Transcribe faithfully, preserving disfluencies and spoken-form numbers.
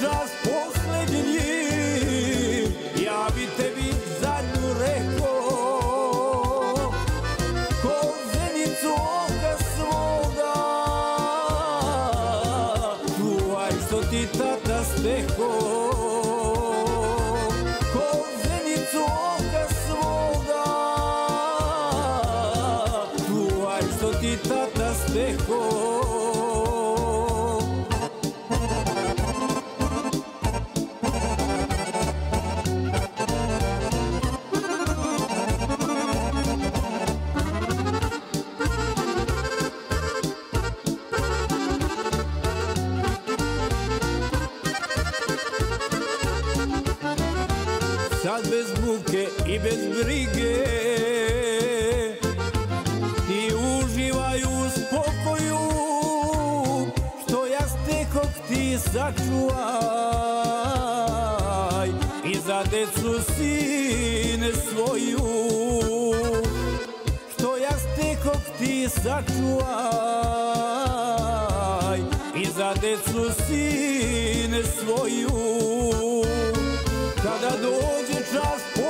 čas posljednji, ja bi tebi zadnju rekao, ko zenicu oka svoga, čuvaj što ti tata stekao. Ko zenicu oka svoga, čuvaj što ti tata stekao. Sad bez buke i bez brige, ti uživaj u spokoju, što ja stekog ti sačuvaj i za decu sine svoju, što ja stekog ti sačuvaj i za decu sine svoju. Kada dođe čas